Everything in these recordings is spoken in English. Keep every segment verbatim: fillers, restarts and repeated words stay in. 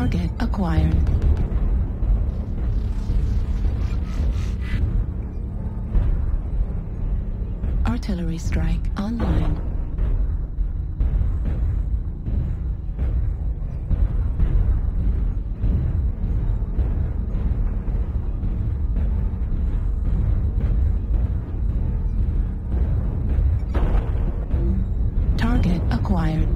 Target acquired. Artillery strike online. Target acquired.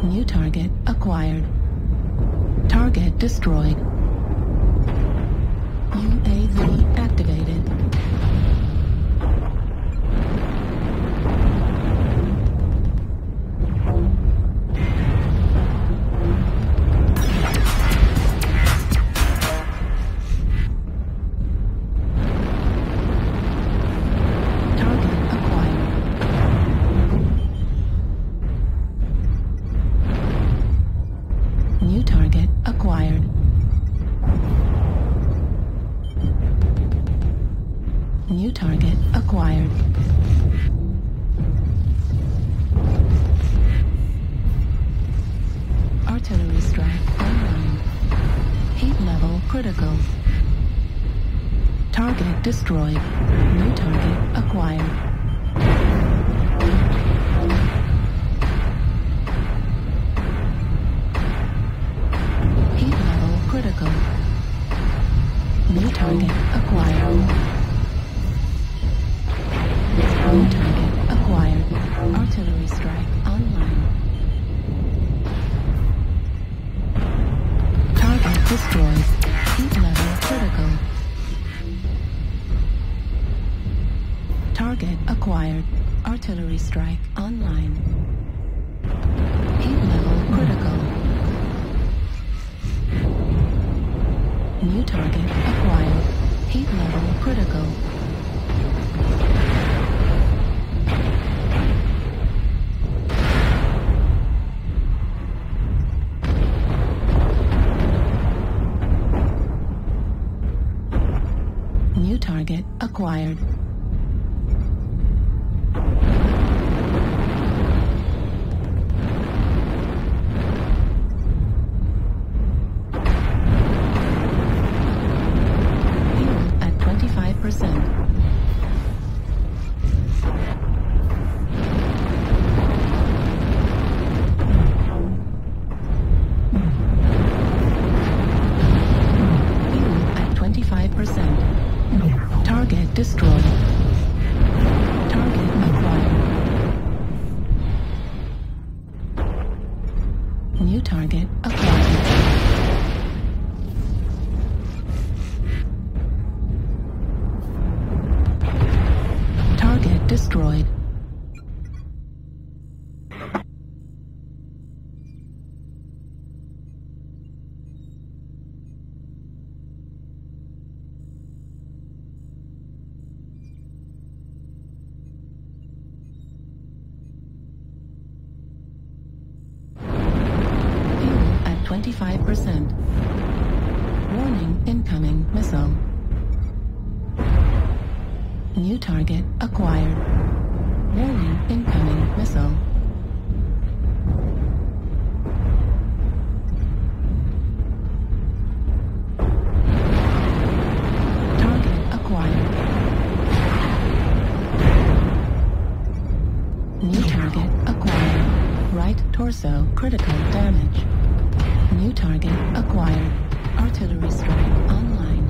New target acquired. Target destroyed. U A V activated. New target acquired. New target acquired. Artillery strike online. Heat level critical. Target destroyed. New target acquired. New target acquired. New target acquired. Artillery strike online. Target destroyed. Heat level critical. Target acquired. Artillery strike online. Heat level critical. New target acquired. Heat level critical. New target acquired. Target destroyed. Target acquired. New target acquired. Target destroyed. twenty-five percent. Warning, incoming missile. New target acquired. Warning, incoming missile. Target acquired. New target acquired. Right torso critical damage. New target acquired. Artillery strike online.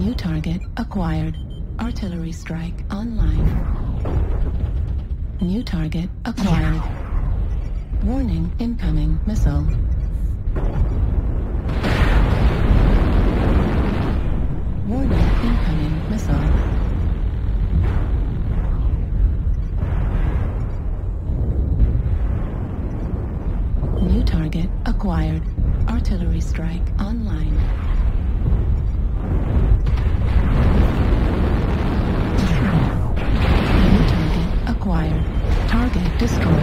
New target acquired. Artillery strike online. New target acquired. Warning, incoming missile. Warning, incoming missile. Strike online. New target acquired. Target destroyed.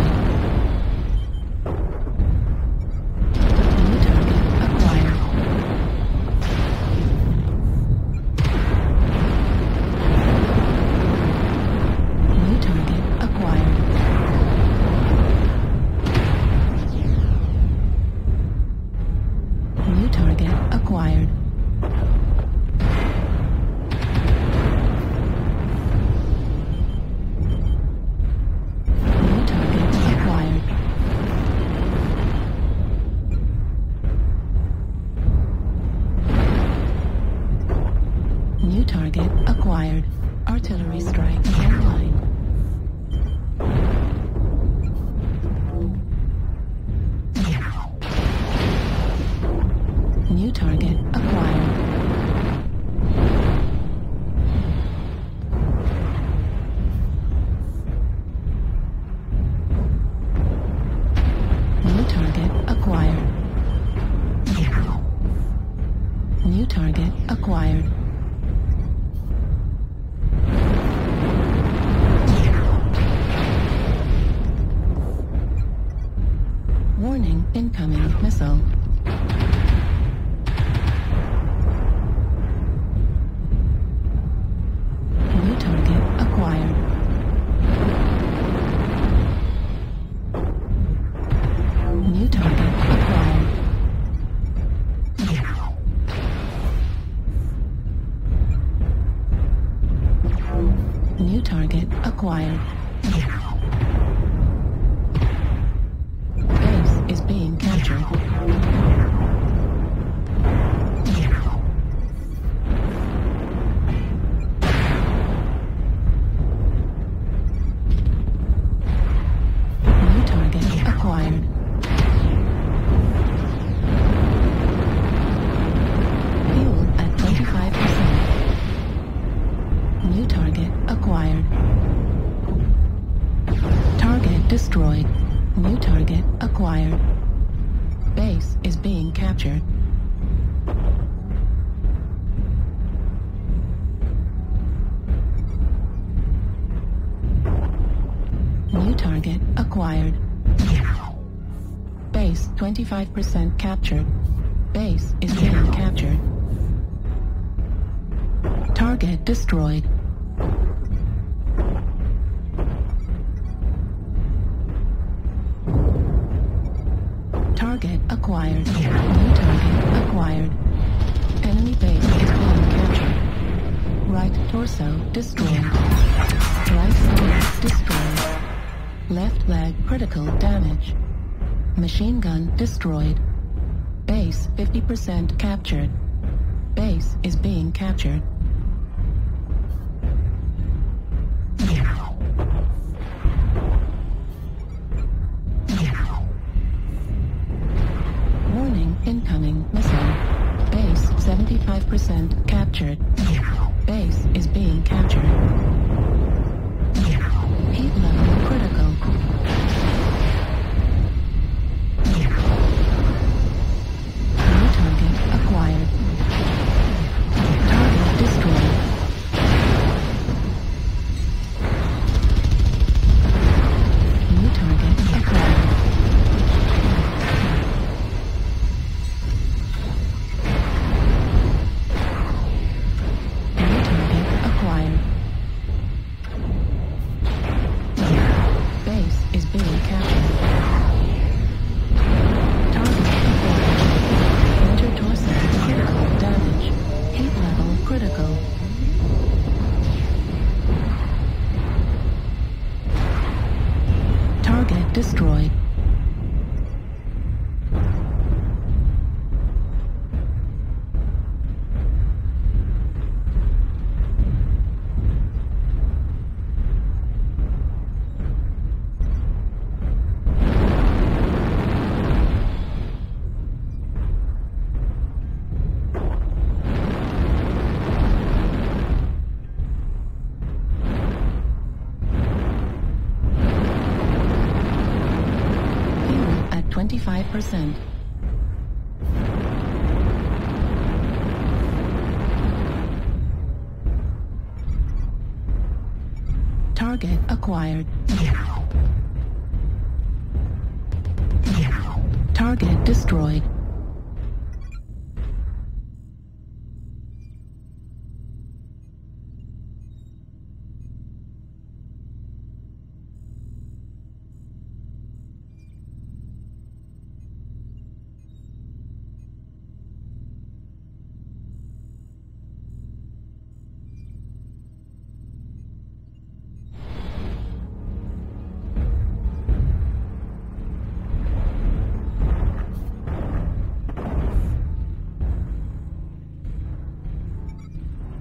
New target acquired. New target acquired. New target acquired. New target acquired. New target acquired. Artillery strike online. New target acquired. New target acquired. New target acquired. Warning, incoming missile. New target acquired. New target acquired. Base is being captured. New target acquired. New target acquired. Target destroyed. New target acquired. Base is being captured. New target acquired. Base twenty-five percent captured. Base is being captured. Target destroyed. Target acquired. New target acquired. Enemy base is being captured. Right torso destroyed. Right leg destroyed. Left leg critical damage. Machine gun destroyed. Base fifty percent captured. Base is being captured. Incoming missile. Base seventy-five percent captured. Base is being captured. Heat level critical. New target acquired. Target destroyed. New target acquired. Target destroyed. twenty-five percent. Target acquired. Target destroyed.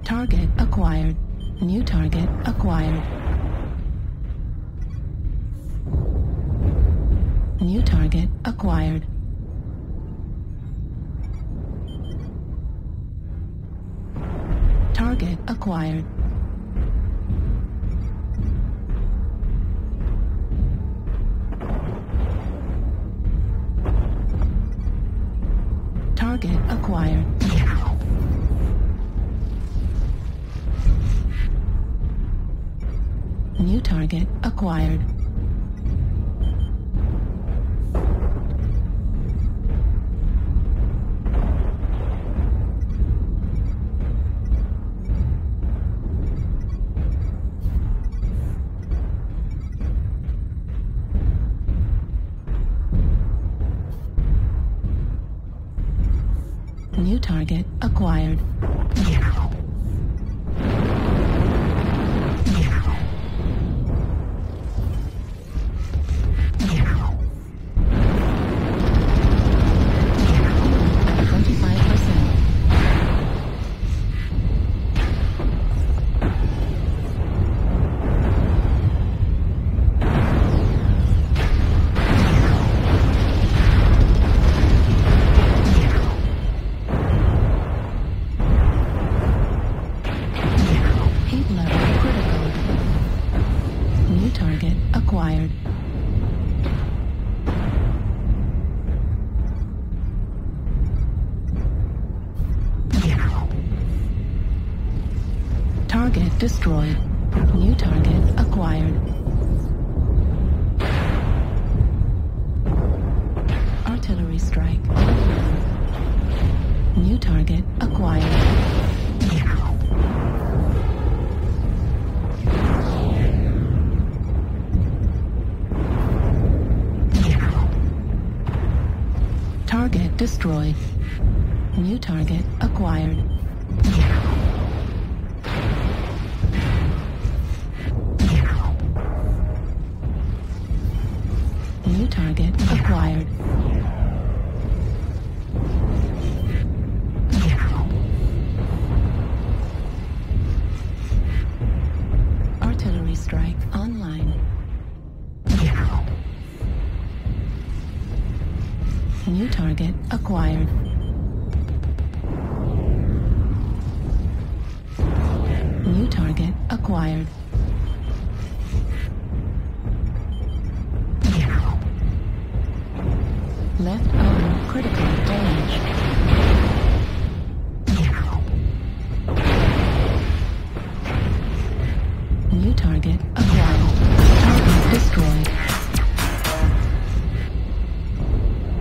Target acquired. New target acquired. New target acquired. Target acquired. Target acquired. New target acquired. New target acquired. Acquired. Target destroyed. New target acquired. Artillery strike. New target acquired. Target destroyed. New target acquired. New target acquired. Artillery strike online. New target acquired. New target acquired. Left arm critical damage. New target acquired. Target destroyed.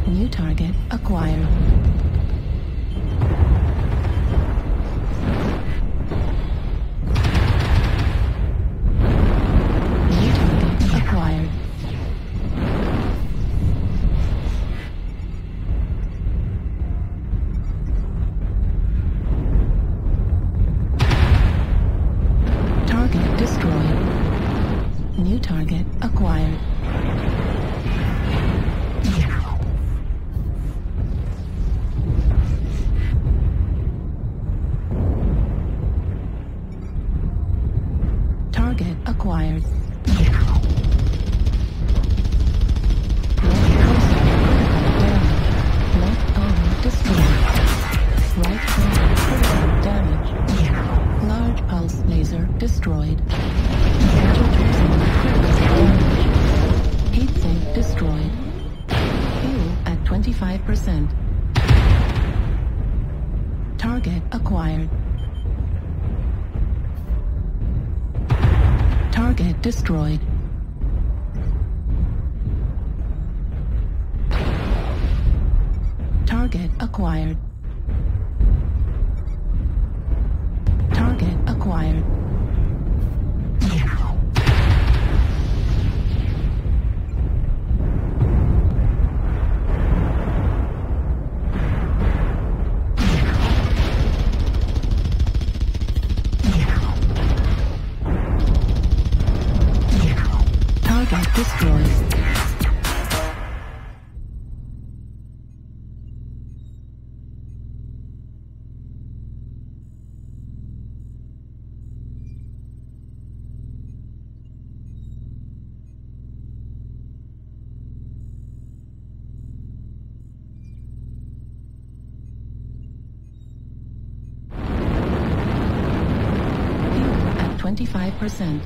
New target acquired. New target acquired. Target destroyed. New target acquired. Target acquired. Left arm destroyed. Right arm critical damage. Large pulse laser destroyed. Central piercing critical damage. Heat sink destroyed. Fuel at twenty-five percent. Target acquired. Target destroyed. Target acquired. Target acquired. Target destroyed. twenty-five percent.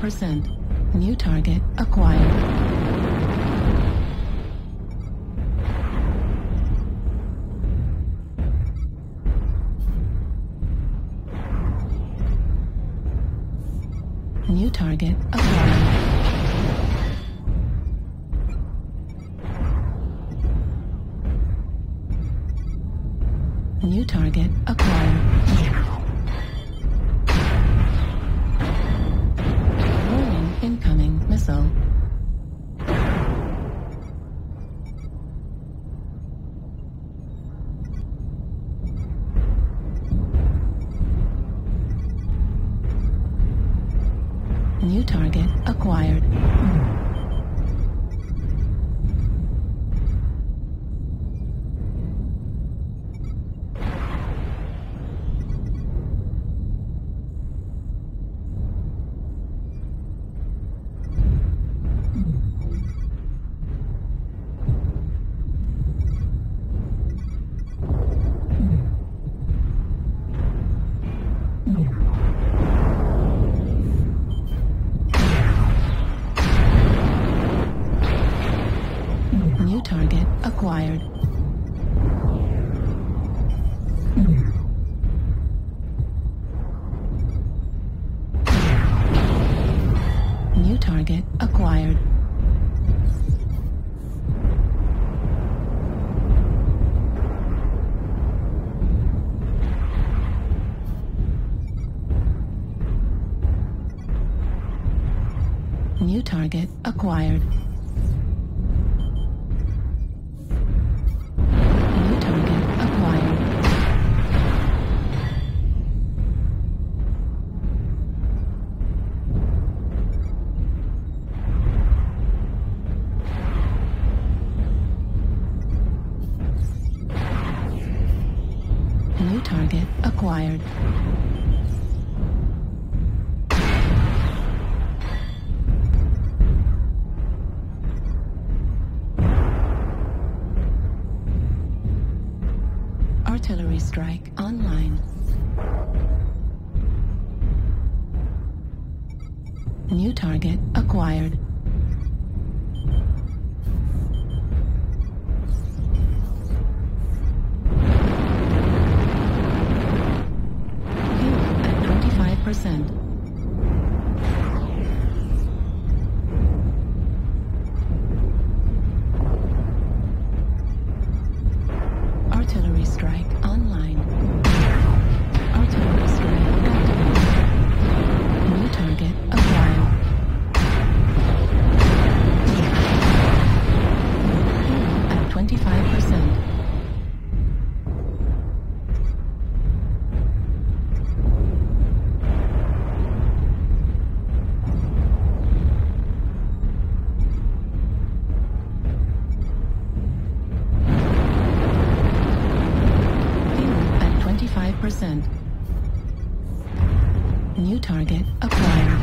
Percent. New target acquired. New target acquired. New target acquired. Incoming missile. New target acquired. Target acquired. New target acquired. New target acquired. Target acquired. Artillery strike online. New target acquired. Percent. Artillery strike online. Artillery strike activated. New target acquired. New target acquired.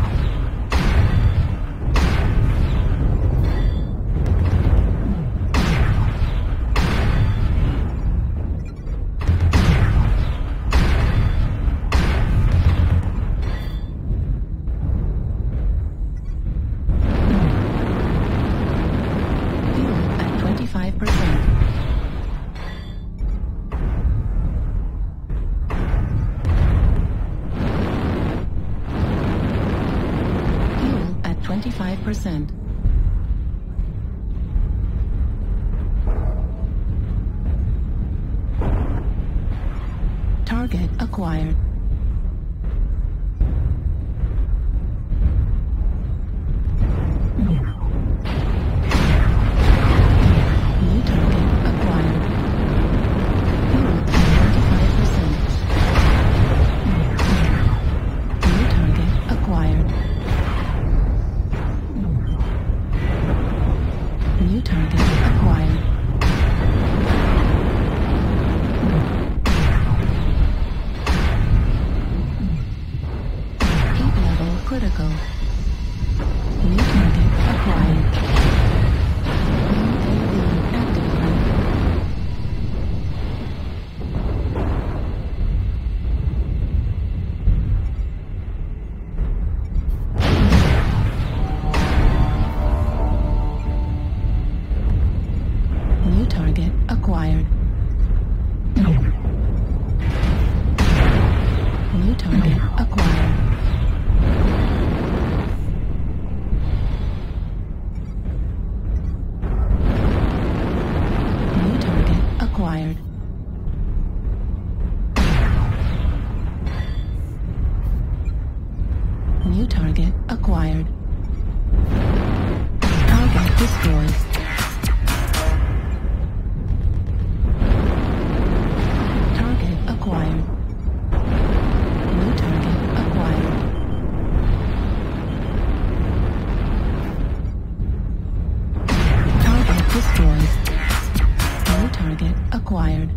twenty-five percent. Target acquired. Critical. New target acquired. U A V activated. New target acquired. New target acquired. Acquired. New target acquired. Target destroyed. Target acquired. New target acquired. Target destroyed. New target acquired.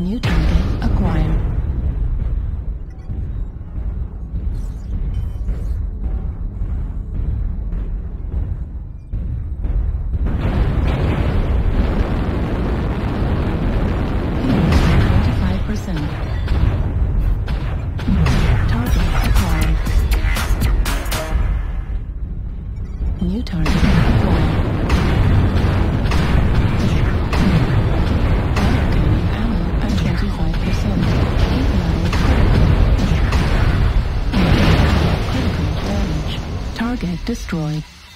New target acquired. New target acquired. Allocating ammo at twenty-five percent. Heat level critical. Critical damage. Target destroyed.